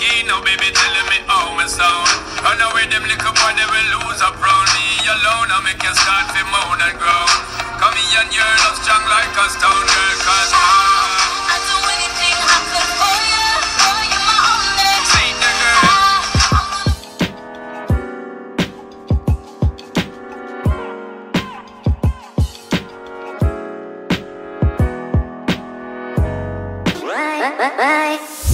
key now, baby, telling me how my sound. Run away them little boy, they will lose up round. Leave you alone, I make you start to moan and groan. Come here and you're not strong like a stone girl, cause I'll do anything I could for you my only. See the girl. Bye.